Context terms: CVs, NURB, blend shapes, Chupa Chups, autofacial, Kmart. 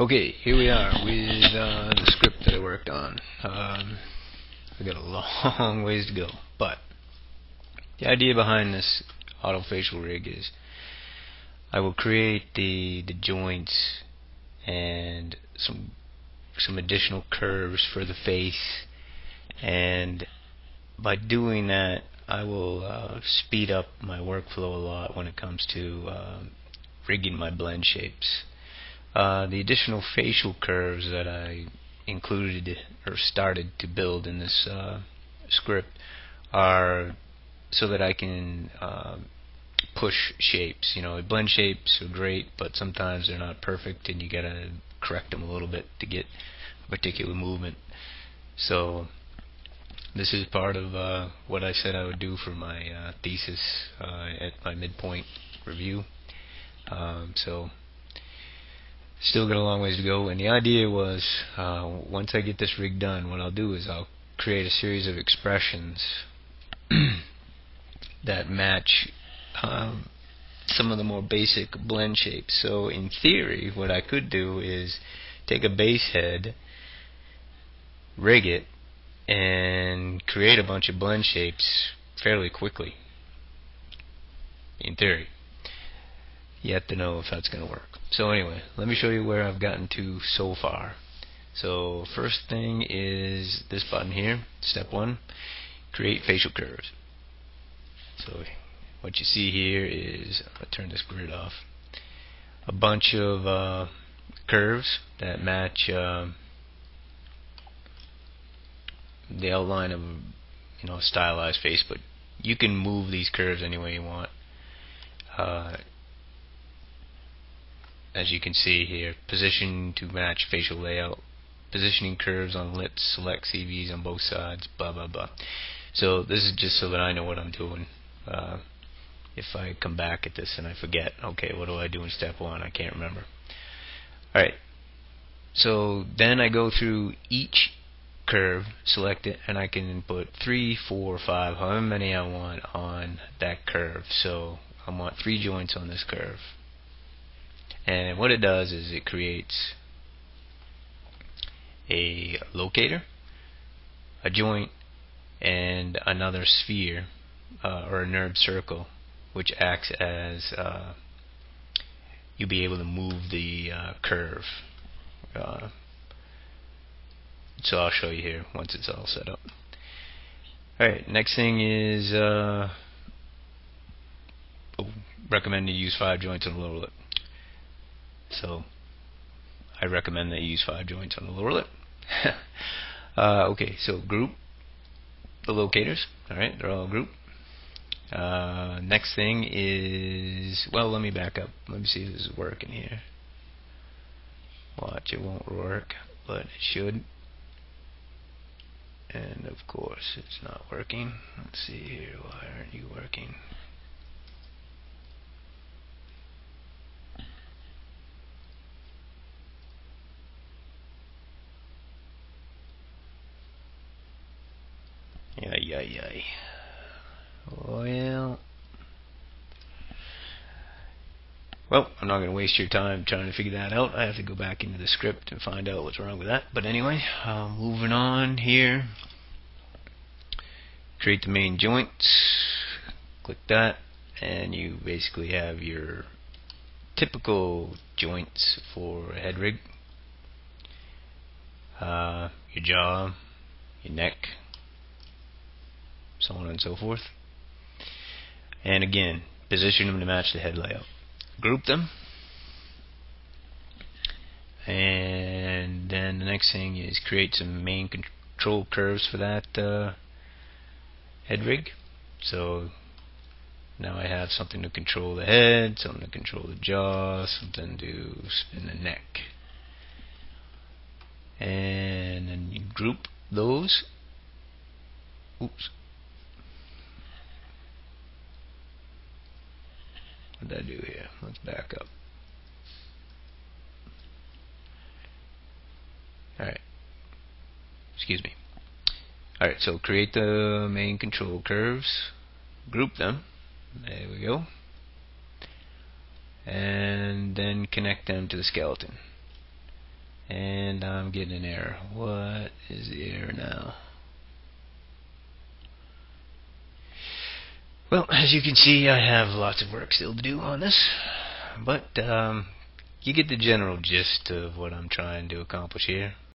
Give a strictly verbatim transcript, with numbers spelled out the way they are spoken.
Okay, here we are with uh, the script that I worked on. Um, we got a long ways to go, but the idea behind this autofacial rig is I will create the the joints and some some additional curves for the face, and by doing that, I will uh, speed up my workflow a lot when it comes to uh, rigging my blend shapes. Uh, the additional facial curves that I included or started to build in this uh, script are so that I can uh, push shapes. You know, blend shapes are great, but sometimes they're not perfect, and you gotta correct them a little bit to get a particular movement. So this is part of uh, what I said I would do for my uh, thesis uh, at my midpoint review. Um, so. Still got a long ways to go, and the idea was uh, once I get this rig done, what I'll do is I'll create a series of expressions that match um, some of the more basic blend shapes. So in theory, what I could do is take a base head, rig it, and create a bunch of blend shapes fairly quickly, in theory. You have to know if that's going to work. So anyway, let me show you where I've gotten to so far. So first thing is this button here, step one, create facial curves. So what you see here is, I'll turn this grid off, a bunch of uh, curves that match uh, the outline of, you know, a stylized face, but you can move these curves any way you want. Uh, as you can see here, position to match facial layout, positioning curves on lips, select C Vs on both sides, blah blah blah. So this is just so that I know what I'm doing. Uh, if I come back at this and I forget, okay, what do I do in step one? I can't remember. Alright, so then I go through each curve, select it, and I can put three, four, five, however many I want on that curve. So I want three joints on this curve. And what it does is it creates a locator, a joint, and another sphere uh, or a NURB circle, which acts as uh, you'll be able to move the uh, curve. Uh, so I'll show you here once it's all set up. Alright, next thing is uh, oh, recommend you use five joints on the lower lip. So I recommend that you use five joints on the lower lip. uh, okay, so group the locators. Alright, they're all grouped. Uh, next thing is, well, let me back up. Let me see if this is working here. Watch, it won't work, but it should. And of course, it's not working. Let's see here. Why aren't you working? Ay, ay, ay. Well, well, I'm not going to waste your time trying to figure that out. I have to go back into the script and find out what's wrong with that. But anyway, uh, moving on here. Create the main joints. Click that, and you basically have your typical joints for a head rig. Uh, your jaw, your neck, so on and so forth. And again, position them to match the head layout. Group them. And then the next thing is create some main control curves for that uh, head rig. So now I have something to control the head, something to control the jaw, something to spin the neck. And then you group those. Oops. What did I do here? Let's back up. Alright. Excuse me. Alright, so create the main control curves. Group them. There we go. And then connect them to the skeleton. and I'm getting an error. What is the error now? Well, as you can see, I have lots of work still to do on this, but um, you get the general gist of what I'm trying to accomplish here.